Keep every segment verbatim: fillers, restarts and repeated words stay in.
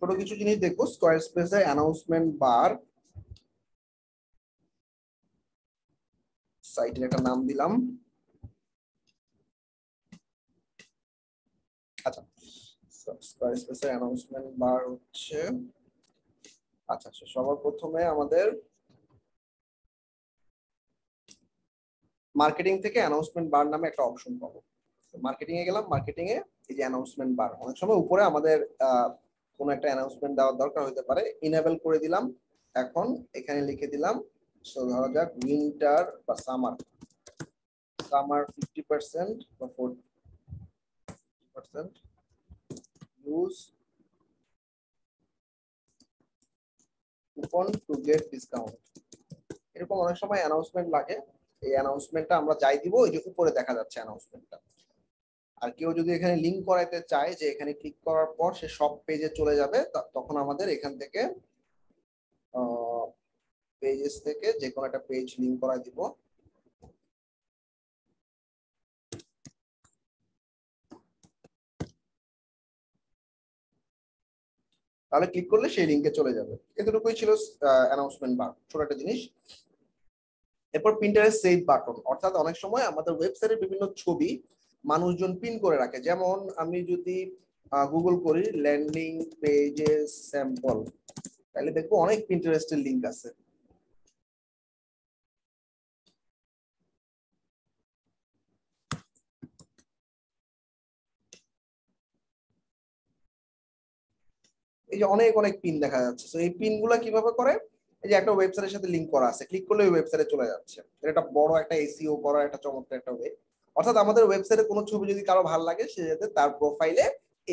ছোট কিছু জিনিস দেখো স্কয়ারস্পেস এর অ্যানাউন্সমেন্ট বার সাইটের একটা নাম দিলাম আচ্ছা স্কয়ারস্পেস এর অ্যানাউন্সমেন্ট বার হচ্ছে আচ্ছা সবার প্রথমে আমাদের মার্কেটিং থেকে অ্যানাউন্সমেন্ট বার নামে একটা অপশন পাবো মার্কেটিং এ গেলাম মার্কেটিং এ এই যে অ্যানাউন্সমেন্ট বার অনেক সময় উপরে আমাদের কোন একটা অ্যানাউন্সমেন্ট দেওয়ার দরকার হতে পারে ইনেবল করে দিলাম এখন এখানে লিখে দিলাম সো ধরা যাক উইন্টার বা সামার সামার fifty percent বা forty percent use coupon to get discount এরকম অনেক সময় অ্যানাউন্সমেন্ট লাগে এই অ্যানাউন্সমেন্টটা আমরা যাই দিব ওই যে উপরে দেখা যাচ্ছে অ্যানাউন্সমেন্টটা আর কেউ যদি এখানে লিংক করাইতে চায় যে এখানে ক্লিক করার পর সে সব পেজে চলে যাবে তখন আমাদের এখান থেকে পেজেস থেকে যে কোনো একটা পেজ লিংক করাই দিব তাহলে ক্লিক করলে সেই লিংকে চলে যাবে এতটুকুই ছিল অ্যানাউন্সমেন্ট বার ছোট একটা জিনিস এরপর পিন্টারেস্ট সেভ বাটন অর্থাৎ অনেক সময় আমাদের ওয়েবসাইটে বিভিন্ন ছবি মানুষজন পিন করে রাখে যেমন আমি যদি গুগল করি ল্যান্ডিং পেজেস স্যাম্পল তাহলে দেখবো অনেক পিন্টারেস্টের লিংক আছে এই যে অনেক অনেক পিন দেখা যাচ্ছে তো এই পিনগুলা কিভাবে করে এই যে একটা ওয়েবসাইটের সাথে লিংক করা আছে ক্লিক করলে ওই ওয়েবসাইটে চলে যাচ্ছে এটা বড় একটা এসইও করার একটা চমৎকার একটা ওয়ে অর্থাৎ আমাদের ওয়েবসাইটে কোনো ছবি যদি কারো ভালো লাগে সে যাতে তার প্রোফাইলে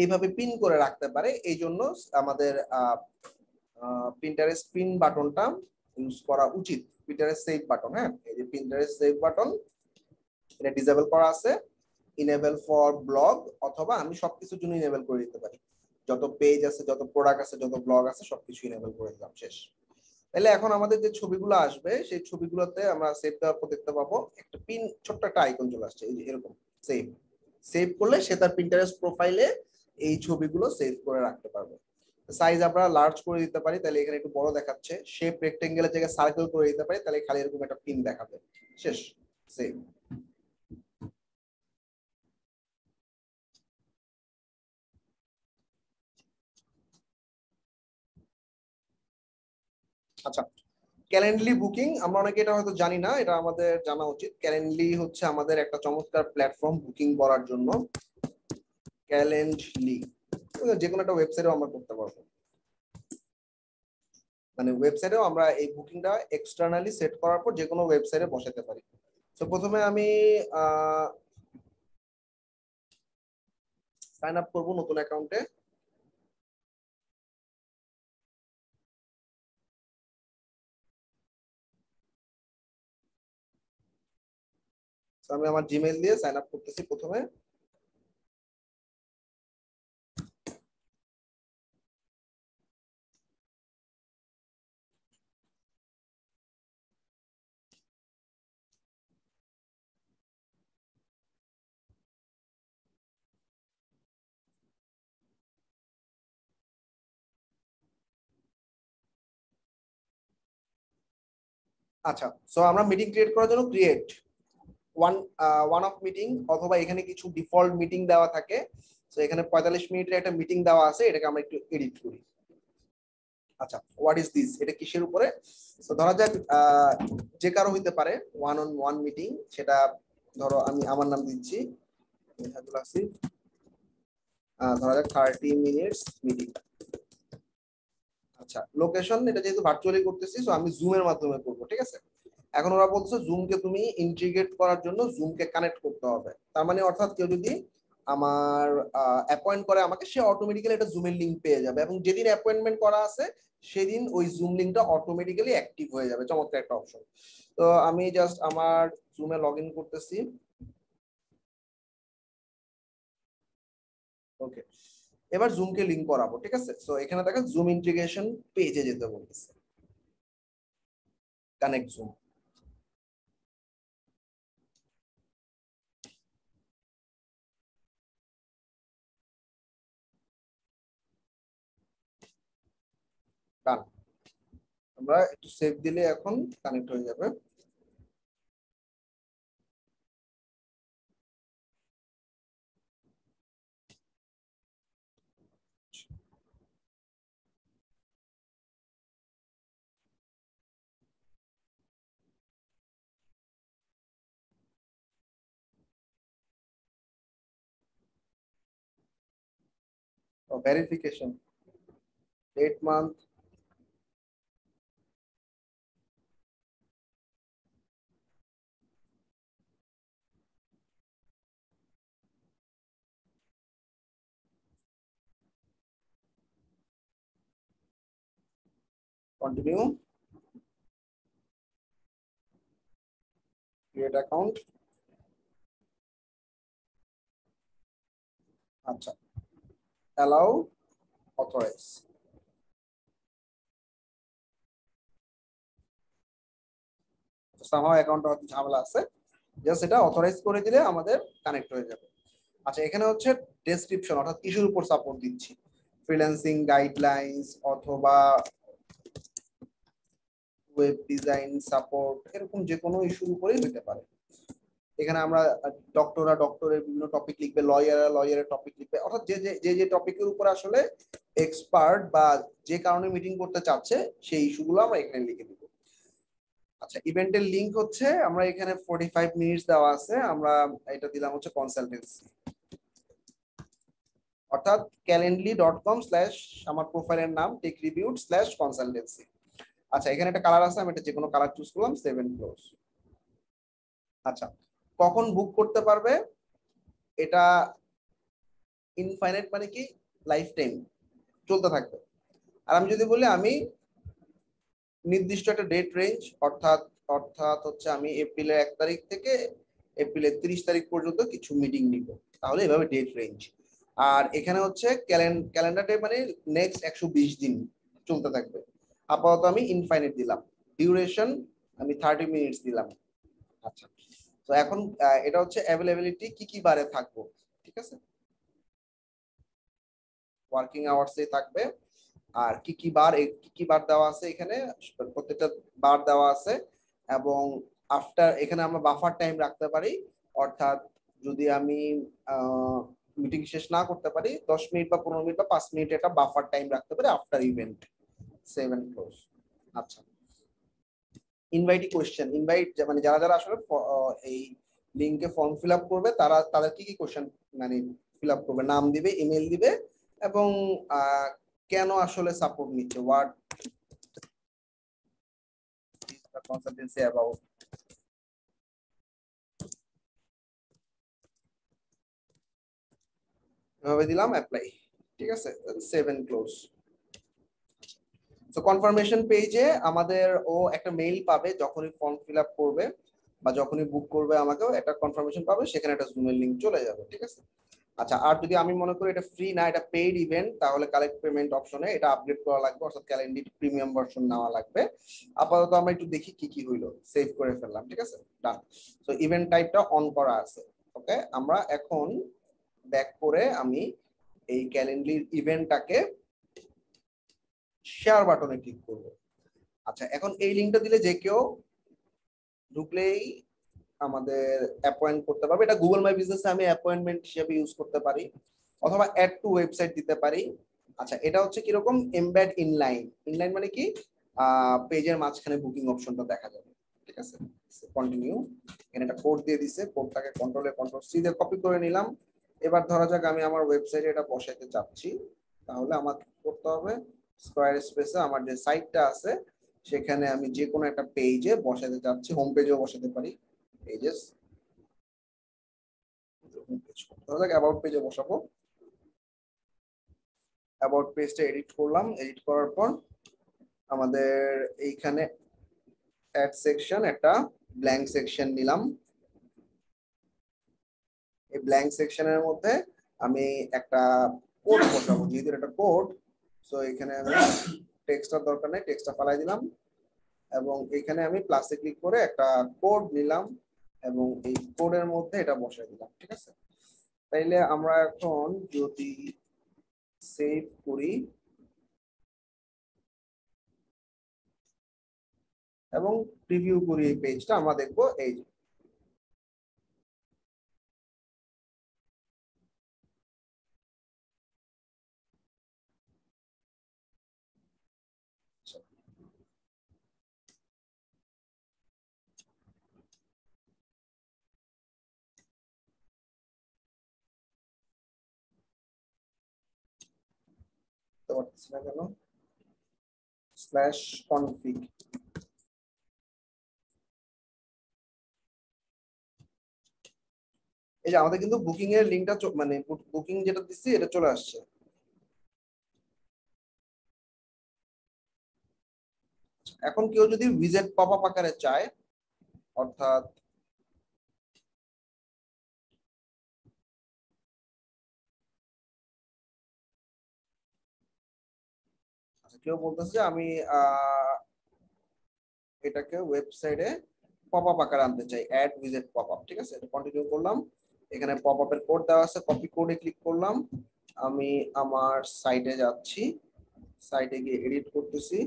এইভাবে পিন করে রাখতে পারে এই জন্য আমাদের পিন্টারেস্ট পিন বাটনটা ইউজ করা উচিত পিন্টারেস্ট সেভ বাটন হ্যাঁ এই যে পিন্টারেস্ট সেভ বাটন এটা ডিসেবল করা আছে ইনেবল ফর ব্লগ অথবা আমি সবকিছুর জন্য ইনেবল করে দিতে পারি যত পেজ আছে যত প্রোডাক্ট আছে যত ব্লগ আছে সবকিছু ইনেবল করে দিলাম শেষ তাহলে এখন আমাদের যে ছবিগুলো আসবে সেই ছবিগুলোতে আমরা সেভ দেওয়ার পর দেখতে পাবো একটা পিন ছোট্ট একটা আইকন চলে আসছে এই যে এরকম সেভ সেভ করলে সে তার পিন্টারেস্ট প্রোফাইলে এই ছবিগুলো সেভ করে রাখতে পারবে সাইজ আমরা লার্জ করে দিতে পারি তাহলে এখানে একটু বড় দেখাচ্ছে শেপ রেক্টেঙ্গেলের জায়গায় সার্কেল করে দিতে পারি তাহলে খালি এরকম একটা পিন দেখাবে শেষ সেভ আচ্ছা ক্যালেন্ডলি বুকিং আমরা অনেকে এটা হয়তো জানি না এটা আমাদের জানা উচিত ক্যালেন্ডলি হচ্ছে আমাদের একটা চমৎকার প্ল্যাটফর্ম বুকিং করার জন্য ক্যালেন্ডলি যে কোনো একটা ওয়েবসাইটেও আমরা করতে পারবো মানে ওয়েবসাইটেও আমরা এই বুকিংটা এক্সটার্নালি সেট করার পর যে কোনো ওয়েবসাইটে বসাতে পারি তো প্রথমে আমি সাইন আপ করবো নতুন অ্যাকাউন্টে আমি আমার জিমেইল দিয়ে সাইন আপ করতেছি প্রথমে আচ্ছা সো আমরা মিটিং ক্রিয়েট করার জন্য create one one off meeting অথবা এখানে কিছু ডিফল্ট মিটিং দেওয়া থাকে সো এখানে পঁয়তাল্লিশ মিনিটের একটা মিটিং দেওয়া আছে এটাকে আমরা একটু এডিট করি আচ্ছা হোয়াট ইজ দিস এটা কিসের উপরে সো ধরা যাক যে কারো হইতে পারে ওয়ান অন ওয়ান মিটিং সেটা ধরো আমি আমার নাম দিচ্ছি ধরা যাক থার্টি মিনিটস মিটিং আচ্ছা লোকেশন এটা যেহেতু ভার্চুয়ালি করতেছি সো আমি জুমের মাধ্যমে করবো ঠিক আছে এখন ওরা বলছে জুমকে তুমি ইন্টিগ্রেট করার জন্য জুমকে কানেক্ট করতে হবে তার মানে অর্থাৎ কেউ যদি আমার অ্যাপয়েন্ট করে আমাকে সে অটোমেটিক্যালি এটা জুমের লিংক পেয়ে যাবে এবং যেদিন অ্যাপয়েন্টমেন্ট করা আছে সেদিন ওই জুম লিংকটা অটোমেটিক্যালি অ্যাক্টিভ হয়ে যাবে চমৎকার একটা অপশন তো আমি জাস্ট আমার জুমে লগ ইন করতেছি ওকে এবার জুমকে লিংক করাবো ঠিক আছে সো এখানে দেখো জুম ইন্টিগ্রেশন পেজে যেতে বলতেছে কানেক্ট জুম ডান। আমরা একটু সেভ দিলে এখন কানেক্ট হয়ে যাবে। Oh, verification, date, month. Continue. Create account. Achha. Allow, authorize. So somehow account or jhamela ache. Just eta authorize kore dile amader connect hoye jabe. Acha ekhane hocche description orthat issue upor support dicchi. Freelancing guidelines othoba web design support erokom je kono issue upore dite pare. এখানে আমরা ডক্টররা ডক্টরের বিভিন্ন topic লিখবে, লয়াররা লয়ারের topic লিখবে, অর্থাৎ যে যে যে টপিকের উপর আসলে এক্সপার্ট বা যে কারণে মিটিং করতে চাচ্ছে সেই ইস্যুগুলো আমরা এখানে লিখে দিব। আচ্ছা, ইভেন্টের লিংক হচ্ছে আমরা এখানে পঁয়তাল্লিশ মিনিটস দেওয়া আছে, আমরা এটা দিলাম হচ্ছে কনসালটেন্সি, অর্থাৎ ক্যালেন্ডলি ডট কম স্ল্যাশ আমার প্রোফাইলের নাম টেক রিভিউড স্ল্যাশ কনসালটেন্সি। আচ্ছা, এখানে একটা কালার আছে, আমি এটা যে কোনো কালার চুজ করলাম, সেভেন ক্লোজ। আচ্ছা, কখন বুক করতে পারবে? এটা ইনফাইনাইট, মানে কি লাইফ টাইম চলতে থাকবে। আর আমি যদি বলি আমি নির্দিষ্ট একটা ডেট রেঞ্জ, অর্থাৎ অর্থাৎ হচ্ছে আমি এপ্রিলের এক তারিখ থেকে এপ্রিলের তিরিশ তারিখ পর্যন্ত কিছু মিটিং নিব, তাহলে এভাবে ডেট রেঞ্জ। আর এখানে হচ্ছে ক্যালেন্ডার ডে, মানে নেক্সট একশো বিশ দিন চলতে থাকবে। আপাতত আমি ইনফাইনাইট দিলাম, ডিউরেশন আমি থার্টি মিনিটস দিলাম। আচ্ছা, তো এখন এটা হচ্ছে অ্যাভেলেবিলিটি কি কি বারে থাকবো, ঠিক আছে, ওয়ার্কিং আওয়ার্সে থাকবে। আর কি কি বার কি কি বার দেওয়া আছে, এখানে প্রত্যেকটা বার দেওয়া আছে। এবং আফটার এখানে আমরা বাফার টাইম রাখতে পারি, অর্থাৎ যদি আমি মিটিং শেষ না করতে পারি, দশ মিনিট বা পনেরো মিনিট বা পাঁচ মিনিট একটা বাফার টাইম রাখতে পারি আফটার ইভেন্ট। Seven close. আচ্ছা, ইনভাইটি কোয়েশ্চেন, ইনভাইট মানে যারা যারা আসলে এই লিঙ্কে ফর্ম ফিল আপ করবে তারা তাদের কি কি কোয়েশ্চেন মানে ফিল আপ করবে, নাম দিবে, ইমেল দিবে, এবং কেন আসলে সাপোর্ট নিচ্ছে, what is the consultancy about. এভাবে দিলাম অ্যাপ্লাই, ঠিক আছে, সেভেন ক্লোজ। তো কনফার্মেশন পেজে আমাদের ও একটা মেইল পাবে, যখনই ফর্ম ফিল আপ করবে বা যখনই বুক করবে আমাকেও একটা কনফার্মেশন পাবে, সেখানে একটা জুমের লিঙ্ক চলে যাবে, ঠিক আছে। আচ্ছা, আর যদি আমি মনে করি এটা ফ্রি না, এটা পেইড ইভেন্ট, তাহলে কালেক্ট পেমেন্ট অপশনে এটা আপডেট করা লাগবে, অর্থাৎ ক্যালেন্ডলি প্রিমিয়াম ভার্সন নেওয়া লাগবে। আপাতত আমরা একটু দেখি কি কি হইলো, সেভ করে ফেললাম, ঠিক আছে, ডান। তো ইভেন্ট টাইপটা অন করা আছে, ওকে। আমরা এখন ব্যাক করে আমি এই ক্যালেন্ডলি ইভেন্টটাকে শেয়ার বাটনে ক্লিক করবো। আচ্ছা, এখন এই লিঙ্কটা দিলে যে কেউ ঢুকলেই আমাদের অ্যাপয়েন্ট করতে পারবে। এটা গুগল মাই বিজনেসে আমি অ্যাপয়েন্টমেন্ট হিসেবে ইউজ করতে পারি, অথবা অ্যাড টু ওয়েবসাইট দিতে পারি। আচ্ছা, এটা হচ্ছে কিরকম এমবেড ইনলাইন, ইনলাইন মানে কি পেজের মাঝখানে বুকিং অপশনটা দেখা যাবে, ঠিক আছে। কন্টিনিউ, এখানে একটা কোড দিয়ে দিছে, কোডটাকে কন্ট্রোলে কন্ট্রোল সি দিয়ে কপি করে নিলাম। এবার ধরা যাক আমি আমার ওয়েবসাইটে এটা বসাইতে চাচ্ছি, তাহলে আমার কি করতে হবে, স্কোয়ারস্পেসে আমার যে সাইটটা আছে সেখানে আমি যে কোনো একটা পেজে বসাতে চাচ্ছি, হোম পেজেও বসাতে পারি, পেজেস হোম পেজ ধরলাম, অ্যাবাউট পেজে বসাবো। অ্যাবাউট পেজটা এডিট করলাম, এডিট করার পর আমাদের এইখানে অ্যাড সেকশন একটা ব্ল্যাঙ্ক সেকশন নিলাম। এই ব্ল্যাঙ্ক সেকশনের মধ্যে আমি একটা কোড বসাবো, যেহেতু একটা কোড, সো এখানে আমি টেক্সটটা দরকার নেই, টেক্সটটা ফেলাই দিলাম। এবং এখানে আমি প্লাসে ক্লিক করে একটা কোড নিলাম এবং এই কোডের মধ্যে এটা বসাই দিলাম, ঠিক আছে। তাইলে আমরা এখন যদি সেভ করি, এবং প্রিভিউ করি এই পেজটা আমরা দেখব এই slash config. এই যে আমাদের কিন্তু বুকিং এর লিংকটা মানে বুকিং যেটা দিচ্ছি এটা চলে আসছে। এখন কেউ যদি উইজেট পপআপ আকারে চায়, অর্থাৎ কেউ বলতেছে আমি এটাকে ওয়েবসাইটে পপআপ আকারে আনতে চাই, অ্যাড উইজেট পপআপ, ঠিক আছে, এটা কন্টিনিউ করলাম। এখানে পপআপের কোড দেওয়া আছে, কপি কোডে ক্লিক করলাম, আমি আমার সাইটে যাচ্ছি, সাইটে গিয়ে এডিট করতেছি,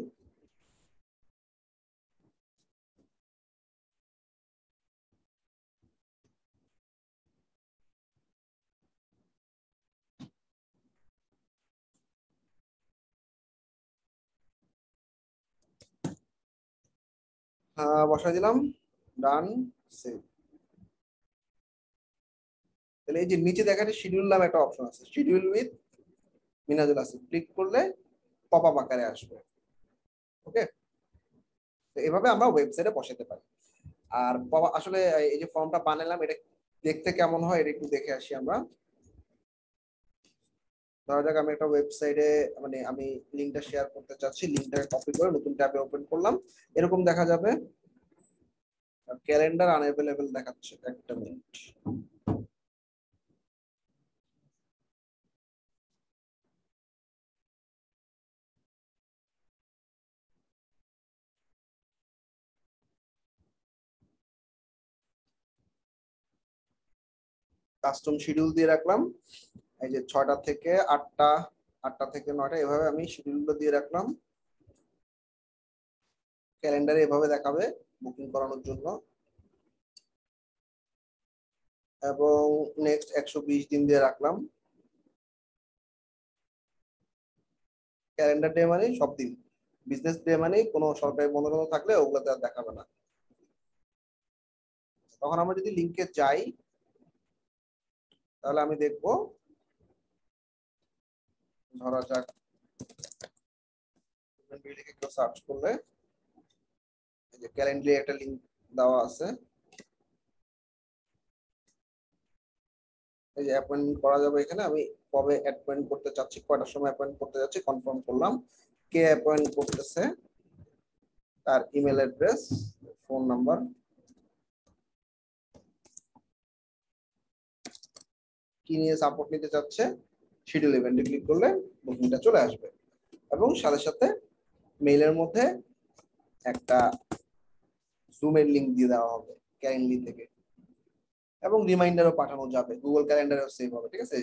বসাই দিলাম, ডান, সেভ। তাহলে এই যে নিচে দেখাতে শিডিউল নামে একটা অপশন আছে, শিডিউল উইথ মিনাজুল আছে, ক্লিক করলে পপআপ আকারে আসবে। ওকে, তো এভাবে আমরা ওয়েবসাইটে বসাতে পারি। আর আসলে এই যে ফর্মটা বানালাম এটা দেখতে কেমন হয় এটা একটু দেখে আসি আমরা। ধরা যাক আমি একটা ওয়েবসাইটে মানে আমি লিঙ্কটা শেয়ার করতে চাচ্ছি, লিঙ্কটাকে কপি করে নতুন ট্যাবে ওপেন করলাম, এরকম দেখা যাবে। ক্যালেন্ডার আনএভেলেবল দেখাচ্ছে, একটা মিনিট। কাস্টম শিডিউল দিয়ে রাখলাম, এই যে ছয়টা থেকে আটটা, আটটা থেকে নয়টা, এভাবে আমি শিডিউলগুলো দিয়ে রাখলাম। ক্যালেন্ডারে এভাবে দেখাবে বুকিং করানোর জন্য, এবং নেক্সট একশো বিশ দিন দিয়ে রাখলাম। ক্যালেন্ডার ডে মানে সব দিন, বিজনেস ডে মানে কোনো সরকারি বন্ধ বন্ধ থাকলে ওগুলোতে আর দেখাবে না। তখন আমরা যদি লিঙ্কে যাই তাহলে আমি দেখবো, ধরা যাক লিখে কেউ সার্চ করলে এই যে ক্যালেন্ডলি একটা লিংক দেওয়া আছে, এই যে অ্যাপয়েন্টমেন্ট করা যাবে। এখানে আমি কবে অ্যাপয়েন্ট করতে চাচ্ছি, কয়টার সময় অ্যাপয়েন্ট করতে যাচ্ছি, কনফার্ম করলাম, কে অ্যাপয়েন্ট করতেছে, তার ইমেল অ্যাড্রেস, ফোন নাম্বার, কি নিয়ে সাপোর্ট নিতে চাচ্ছে, শিডিউল ইভেন্টে ক্লিক করলে বুকিংটা চলে আসবে। এবং সাথে সাথে মেইলের মধ্যে একটা জুমের লিঙ্ক দিয়ে দেওয়া হবে ক্যালেন্ডলি থেকে, এবং রিমাইন্ডারও পাঠানো যাবে, গুগল ক্যালেন্ডারেও সেভ হবে, ঠিক আছে।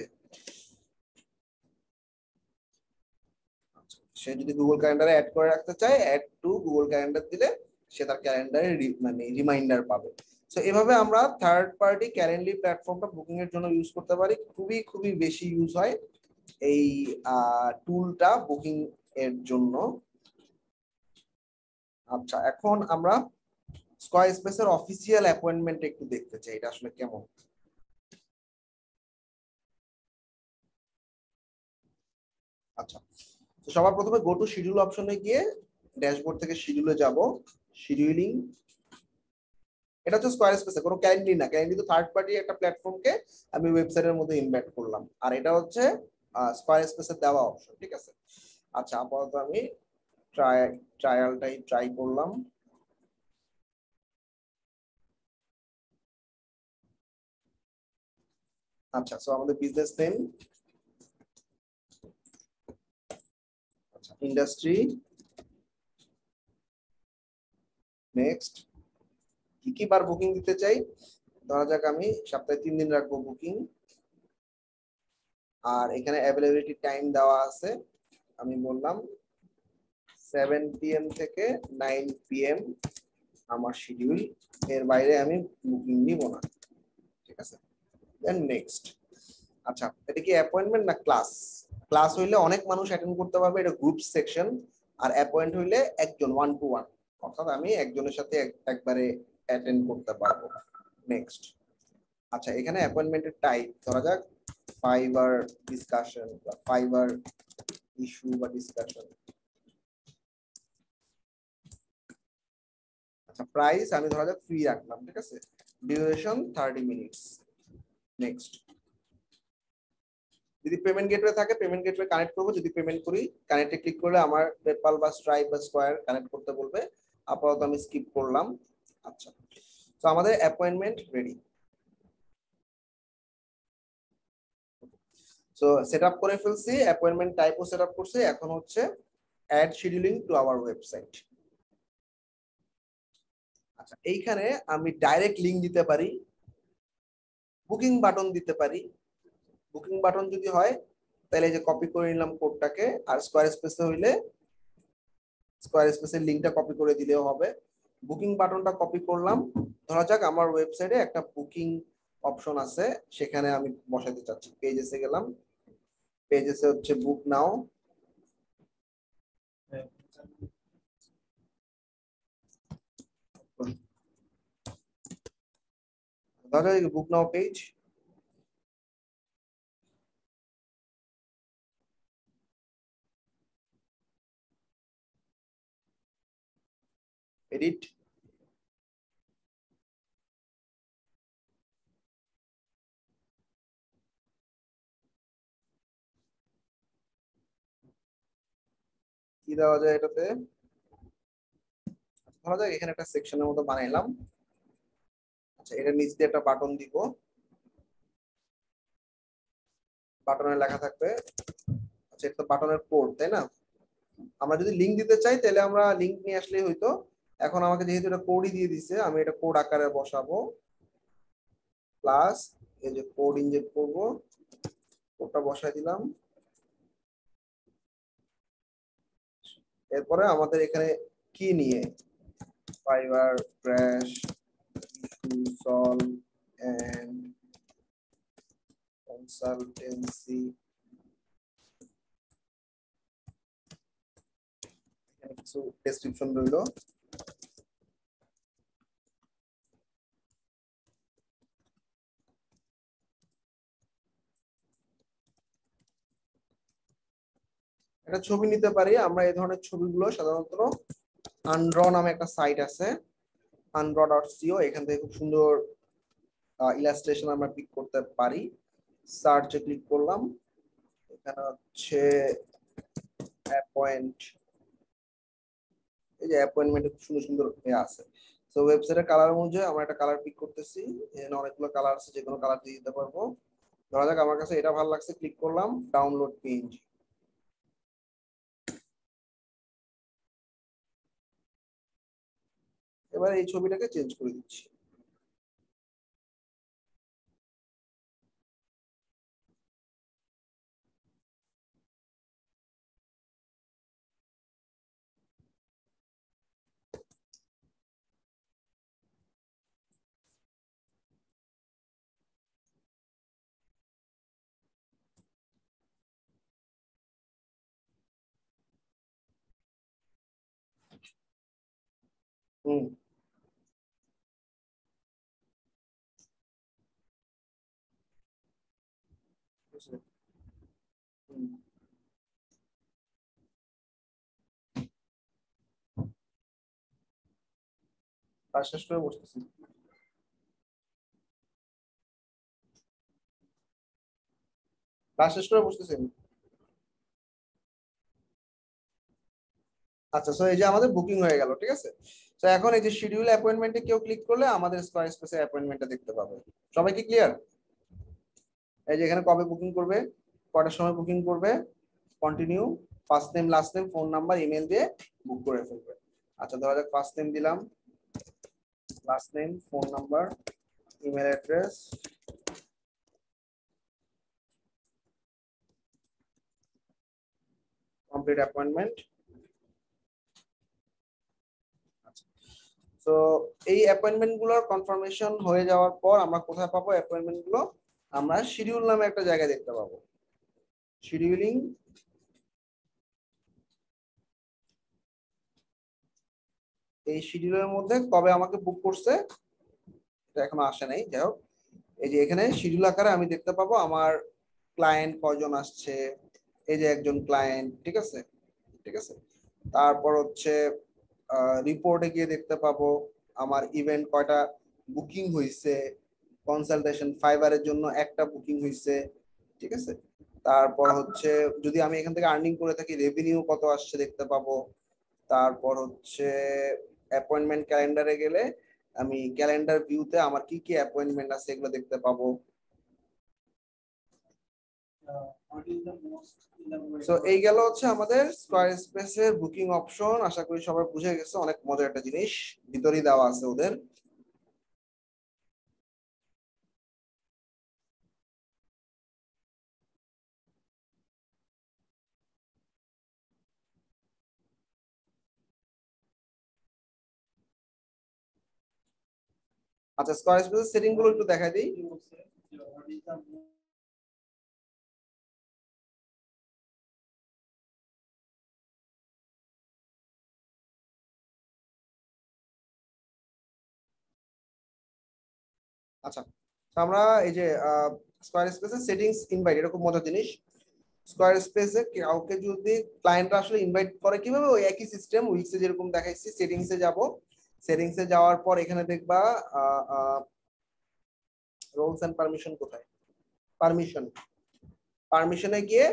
সে যদি গুগল ক্যালেন্ডারে অ্যাড করে রাখতে চায়, অ্যাড টু গুগল ক্যালেন্ডার দিলে সে তার ক্যালেন্ডারে মানে রিমাইন্ডার পাবে। সো এভাবে আমরা থার্ড পার্টি ক্যালেন্ডলি প্ল্যাটফর্মটা বুকিং এর জন্য ইউজ করতে পারি। খুবই খুবই বেশি ইউজ হয় এই টুলটা বুকিং এর জন্য। আচ্ছা, এখন আমরা স্কোয়ারস্পেস এর অফিসিয়াল অ্যাপয়েন্টমেন্ট একটু দেখতে চাই এটা আসলে কেমন। আচ্ছা, তো সবার প্রথমে গো টু শিডিউল অপশনে গিয়ে ড্যাশবোর্ড থেকে শিডিউলে যাব, শিডিউলিং। এটা হচ্ছে স্কোয়ারস্পেস, কোনো ক্যালেন্ডারি না, ক্যালেন্ডারি তো থার্ড পার্টি একটা প্ল্যাটফর্মকে আমি ওয়েবসাইটের মধ্যে ইনভাইট করলাম, আর এটা হচ্ছে স্কোয়ারস্পেসের দেওয়া অপশন, ঠিক আছে। আচ্ছা, আপাতত আমি ট্রাই ট্রায়ালটাই ট্রাই করলাম। আচ্ছা, সো আমাদের বিজনেস নেম, আচ্ছা ইন্ডাস্ট্রি, নেক্সট কি কি বার বুকিং দিতে চাই, ধরা যাক আমি সপ্তাহে তিন দিন রাখবো বুকিং, আর এখানে অ্যাভেলেবিলিটি টাইম দেওয়া আছে, আমি বললাম সেভেন পি এম থেকে নাইন পি এম আমার শিডিউল এর বাইরে আমি বুকিং নিব না ঠিক আছে দেন নেক্সট আচ্ছা এটা কি অ্যাপয়েন্টমেন্ট না ক্লাস ক্লাস হইলে অনেক মানুষ অ্যাটেন্ড করতে পারবে এটা গ্রুপ সেকশন আর অ্যাপয়েন্ট হইলে একজন ওয়ান টু ওয়ান অর্থাৎ আমি একজনের সাথে একবারে অ্যাটেন্ড করতে পারবো নেক্সট আচ্ছা এখানে অ্যাপয়েন্টমেন্টের টাইপ ধরা যাক ফাইবার ডিসকাশন বা ফাইবার ইস্যু বা ডিসকাশন আচ্ছা প্রাইস আমি ধরা যাক ফ্রি রাখলাম ঠিক আছে ডিউরেশন thirty মিনিটস নেক্সট যদি পেমেন্ট গেটওয়ে থাকে পেমেন্ট গেটওয়ে কানেক্ট করব যদি পেমেন্ট করি কানেক্টে ক্লিক করলে আমার PayPal বা Stripe বা Square কানেক্ট করতে বলবে আপাতত আমি স্কিপ করলাম আচ্ছা তো আমাদের অ্যাপয়েন্টমেন্ট রেডি সো সেটআপ করে ফেলছি অ্যাপয়েন্টমেন্ট টাইপও সেটআপ করছি এখন হচ্ছে add scheduling to our website আচ্ছা এইখানে আমি ডাইরেক্ট লিংক দিতে পারি বুকিং বাটন দিতে পারি বুকিং বাটন যদি হয় তাহলে যে কপি করে নিলাম কোডটাকে আর স্কয়ারস্পেস হইলে স্কয়ারস্পেসের লিংকটা কপি করে দিলেও হবে বুকিং বাটনটা কপি করলাম ধরা যাক আমার ওয়েবসাইটে একটা বুকিং অপশন আছে সেখানে আমি বসাতে চাচ্ছি পেজেসে গেলাম পেজেসে হচ্ছে বুক নাও ধরা যাক বুক নাও পেজ edit কি দেওয়া যায় এটাতে ধরা যাক এখানে একটা সেকশনের মতো বানাইলাম আচ্ছা এটা নিচ দিয়ে একটা বাটন দিব বাটনে লেখা থাকবে আচ্ছা এটা তো বাটনের কোড তাই না আমরা যদি লিংক দিতে চাই তাহলে আমরা লিংক নিয়ে আসলেই হয়তো এখন আমাকে যেহেতু এটা কোডই দিয়ে দিয়েছে আমি এটা কোড আকারে বসাবো প্লাস এই যে কোড ইনজেক্ট করব কোডটা বসায় দিলাম এরপরে আমাদের এখানে কি নিয়ে Fiverr crash issue solve and consultancy কিছু ডেসক্রিপশন রইলো একটা ছবি নিতে পারি আমরা এই ধরনের ছবিগুলো সাধারণত undraw নামে একটা সাইট আছে undraw dot co এখান থেকে খুব সুন্দর ইলাস্ট্রেশন আমরা পিক করতে পারি সার্চে ক্লিক করলাম এখানে হচ্ছে অ্যাপয়েন্ট এই যে অ্যাপয়েন্টমেন্টে খুব সুন্দর সুন্দর আছে সো ওয়েবসাইটের কালার অনুযায়ী আমরা একটা কালার পিক করতেছি এখানে অনেকগুলো কালার আছে যে কোনো কালার দিয়ে দিতে পারবো ধরা যাক আমার কাছে এটা ভালো লাগছে ক্লিক করলাম ডাউনলোড পেজ এবার এই ছবিটাকে চেঞ্জ করে দিচ্ছি হুম কাজ শেষ করে বসতেছি কাজ শেষ করে বসতেছি আচ্ছা সো এই যে আমাদের বুকিং হয়ে গেল ঠিক আছে তো এখন এই যে শিডিউল অ্যাপয়েন্টমেন্টে কেউ ক্লিক করলে আমাদের স্কয়ারস্পেসের অ্যাপয়েন্টমেন্টটা দেখতে পাবে সবাই কি ক্লিয়ার এই যে এখানে কবে বুকিং করবে কটার সময় বুকিং করবে continue first name last name phone number email দিয়ে বুক করে ফেলবে আচ্ছা ধরা যাক ফার্স্ট নেম দিলাম last name phone number email address complete appointment তো এই অ্যাপয়েন্টমেন্ট গুলোর কনফার্মেশন হয়ে যাওয়ার পর আমরা কোথায় পাবো অ্যাপয়েন্টমেন্ট গুলো? আমরা শিডিউল নামে একটা জায়গা দেখতে পাবো। শিডিউলিং এই শিডিউলের মধ্যে কবে আমাকে বুক করছে এটা এখনো আসে নাই। যাই হোক, এই যে এখানে শিডিউল আকারে আমি দেখতে পাবো আমার ক্লায়েন্ট কজন আসছে। এই যে একজন ক্লায়েন্ট, ঠিক আছে ঠিক আছে তারপর হচ্ছে রিপোর্টে গিয়ে দেখতে পাবো আমার ইভেন্ট কয়টা বুকিং হয়েছে, কনসালটেশন ফাইবারের জন্য একটা বুকিং হয়েছে, ঠিক আছে। তারপর হচ্ছে যদি আমি এখান থেকে আর্নিং করে থাকি রেভিনিউ কত আসছে দেখতে পাবো। তারপর হচ্ছে অ্যাপয়েন্টমেন্ট ক্যালেন্ডারে গেলে আমি ক্যালেন্ডার ভিউতে আমার কি কি অ্যাপয়েন্টমেন্ট আছে এগুলো দেখতে পাবো। সো এই গেল হচ্ছে আমাদের স্কয়ারস্পেস এর বুকিং অপশন। আশা করি সবাই বুঝে গেছে, অনেক মজার একটা জিনিস ভিতরে দেওয়া আছে ওদের। আচ্ছা, স্কয়ারস্পেসের সেটিং গুলো একটু দেখাই দিই। আচ্ছা, আমরা এই যে স্কয়ারস্পেসের সেটিংস ইনভাইট, এটা খুব মজার জিনিস। স্কয়ারস্পেসে কাউকে যদি ক্লায়েন্টরা আসলে ইনভাইট করে কিভাবে, ওই একই সিস্টেম উইক্সে যেরকম দেখাইছি। সেটিংসে যাব, সেটিংসে যাওয়ার পর এখানে দেখবা রোলস এন্ড পারমিশন কোথায়, পারমিশন পারমিশনে গিয়ে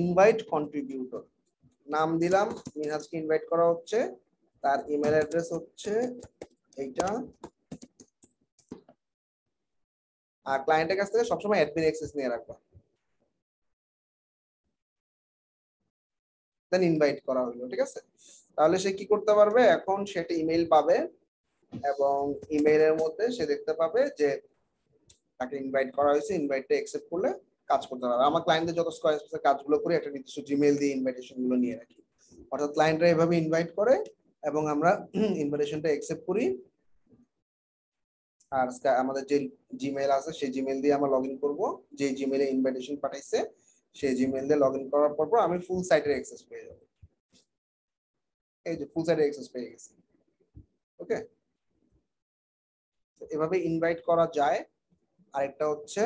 ইনভাইট কন্ট্রিবিউটর নাম দিলাম, মিনহাজকে ইনভাইট করা হচ্ছে, তার ইমেল অ্যাড্রেস হচ্ছে এইটা। আর ক্লায়েন্টের কাছ থেকে সবসময় অ্যাডমিন অ্যাক্সেস নিয়ে রাখবা। দেন ইনভাইট করা হলো, ঠিক আছে। তাহলে সে কি করতে পারবে এখন, সেটা ইমেইল পাবে এবং ইমেইলের মধ্যে সে দেখতে পাবে যে তাকে ইনভাইট করা হয়েছে। ইনভাইটটা অ্যাকসেপ্ট করলে কাজ করতে পারবে। আমার ক্লায়েন্টদের যত স্কয়ারস্পেসের কাজগুলো করি একটা নির্দিষ্ট জিমেইল দিয়ে ইনভাইটেশন গুলো নিয়ে রাখি, অর্থাৎ ক্লায়েন্টরা এভাবে ইনভাইট করে এবং আমরা ইনভাইটেশনটা অ্যাকসেপ্ট করি। আর আমাদের যে জিমেইল আছে সেই জিমেইল দিয়ে আমরা লগ ইন করবো। যে জিমেইলে ইনভাইটেশন পাঠাইছে সেই জিমেইল দিয়ে লগ ইন করার পর পর আমি ফুল সাইটের অ্যাক্সেস পেয়ে যাবো। এই যে ফুল সাইটের অ্যাক্সেস পেয়ে গেছি। ওকে, এভাবে ইনভাইট করা যায়। আরেকটা হচ্ছে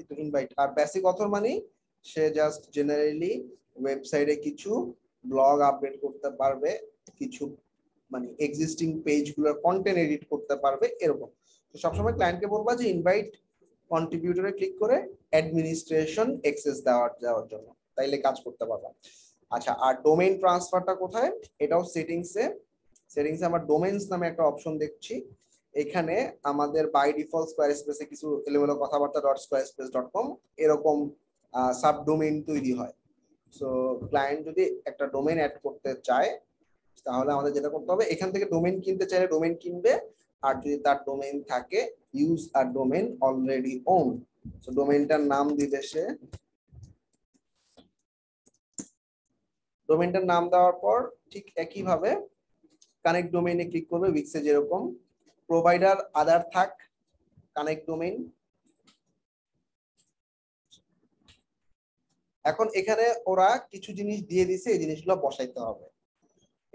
একটু ইনভাইট। আর বেসিক অথর মানে সে জাস্ট জেনারেলি ওয়েবসাইটে কিছু ব্লগ আপডেট করতে পারবে, কিছু মানে এক্সিস্টিং পেজগুলোর কন্টেন্ট এডিট করতে পারবে এরকম। তো সবসময় ক্লায়েন্টকে বলবা যে ইনভাইট কন্ট্রিবিউটরে ক্লিক করে অ্যাডমিনিস্ট্রেশন অ্যাক্সেস দেওয়ার যাওয়ার জন্য, তাইলে কাজ করতে পারবা। আচ্ছা, আর ডোমেইন ট্রান্সফারটা কোথায়? এটাও সেটিংসে। সেটিংসে আমরা ডোমেইনস নামে একটা অপশন দেখছি। এখানে আমাদের বাই ডিফল্ট স্কয়ারস্পেসে কিছু এলোমেলো কথাবার্তা ডট স্কয়ারস্পেস ডট কম এরকম সাব ডোমেইন তৈরি হয়। সো ক্লায়েন্ট যদি একটা ডোমেইন অ্যাড করতে চায় তাহলে আমাদের যেটা করতে হবে, এখান থেকে ডোমেইন কিনতে চাইলে ডোমেইন কিনবে। আর যদি তার ডোমেইন থাকে ইউজ আর ডোমেইন অলরেডি ওন, সো ডোমেইনটার নাম দিবে সে। ডোমেইনটার নাম দেওয়ার পর ঠিক একই ভাবে কানেক্ট ডোমেইনে ক্লিক করবে, উইক্সে যেরকম। প্রোভাইডার আদার থাক, কানেক্ট ডোমেইন। এখন এখানে ওরা কিছু জিনিস দিয়ে দিছে, এই জিনিসগুলো বসাইতে হবে,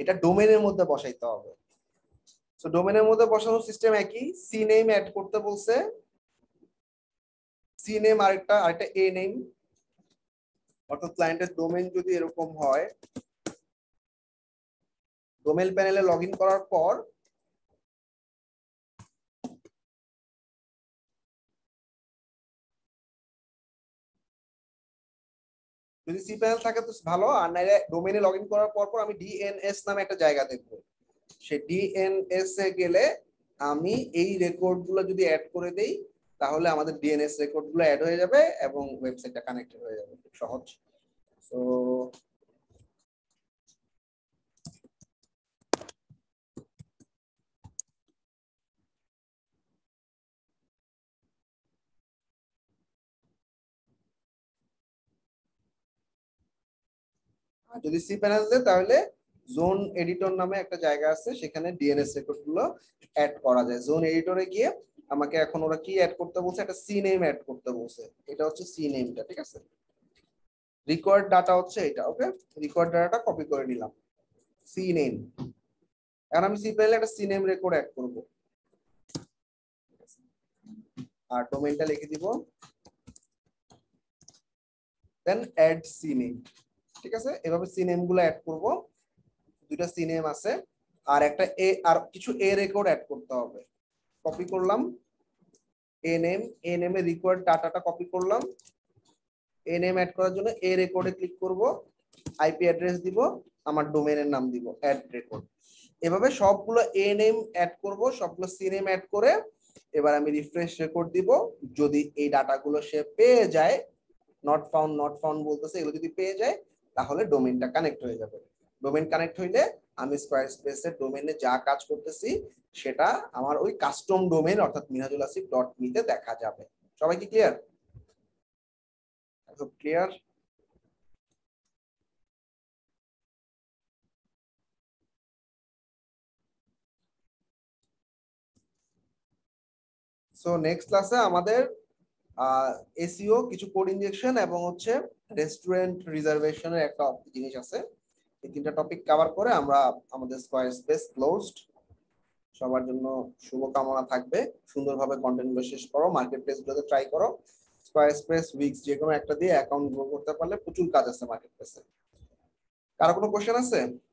এটা ডোমেনের মধ্যে বসাইতে হবে। সো ডোমেনের মধ্যে বসানোর সিস্টেম একই। সি নেম অ্যাড করতে বলছে, সি নেম আরেকটা আরেকটা এ নেম, অর্থাৎ ক্লায়েন্টের ডোমেন যদি এরকম হয়। ডোমেন প্যানেলে লগ ইন করার পর যদি সি প্যানেল থাকে তো ভালো, আর নাইলে ডোমেইনে লগ ইন করার পর পর আমি ডিএনএস নামে একটা জায়গা দেখবো। সে ডিএনএস এ গেলে আমি এই রেকর্ড গুলো যদি অ্যাড করে দেই তাহলে আমাদের ডিএনএস রেকর্ড গুলো অ্যাড হয়ে যাবে এবং ওয়েবসাইটটা কানেক্টেড হয়ে যাবে, খুব সহজ। তো যদি সি প্যানেল দেয় তাহলে জোন এডিটর নামে একটা জায়গা আছে, সেখানে ডিএনএস রেকর্ড গুলো অ্যাড করা যায়। জোন এডিটরে গিয়ে আমাকে এখন ওরা কি অ্যাড করতে বলছে, একটা সি নেম অ্যাড করতে বলছে, এটা হচ্ছে সি নেমটা, ঠিক আছে। রিকোয়ার্ড ডাটা হচ্ছে এটা, ওকে। রিকোয়ার্ড ডাটাটা কপি করে নিলাম, সি নেম। এখন আমি সি প্যানেলে একটা সি নেম রেকর্ড অ্যাড করব, আর ডোমেইনটা লিখে দিব, দেন অ্যাড সি নেম, ঠিক আছে। এভাবে সি নেম গুলো অ্যাড করব, দুইটা সি নেম আছে, আর একটা এ, আর কিছু এ রেকর্ড অ্যাড করতে হবে। কপি করলাম এ নেম, এ নেমে রিকোয়ার্ড ডাটাটা কপি করলাম, এ নেম অ্যাড করার জন্য এ রেকর্ডে ক্লিক করব, আইপি অ্যাড্রেস দিব, আমার ডোমেনের নাম দিব অ্যাড রেকর্ড। এভাবে সবগুলো এ নেম অ্যাড করব, সবগুলো সি নেম অ্যাড করে এবার আমি রিফ্রেশ রেকর্ড দিব। যদি এই ডাটাগুলো সে পেয়ে যায়, নট ফাউন্ড নট ফাউন্ড বলতেছে, এগুলো যদি পেয়ে যায় তাহলে ডোমেনটা কানেক্ট হয়ে যাবে। ডোমেন কানেক্ট হইলে আমি স্কয়ারস্পেসের ডোমেনে যা কাজ করতেছি সেটা আমার ওই কাস্টম ডোমেন অর্থাৎ মিনহাজুল আসিফ ডট মিতে দেখা যাবে। সবাই কি ক্লিয়ার? ক্লিয়ার সো নেক্সট ক্লাসে আমাদের এসইও, কিছু কোড ইনজেকশন এবং হচ্ছে রেস্টুরেন্ট রিজার্ভেশনের একটা জিনিস আছে, এই তিনটা টপিক কভার করে আমরা আমাদের স্কয়ারস্পেস ক্লোজড। সবার জন্য শুভকামনা থাকবে, সুন্দরভাবে কন্টেন্টগুলো শেষ করো, মার্কেট প্লেসগুলোতে ট্রাই করো। স্কয়ারস্পেস উইকস যে কোনো একটা দিয়ে অ্যাকাউন্ট গ্রো করতে পারলে প্রচুর কাজ আছে মার্কেট প্লেসে। কারো কোনো কোশ্চেন আছে?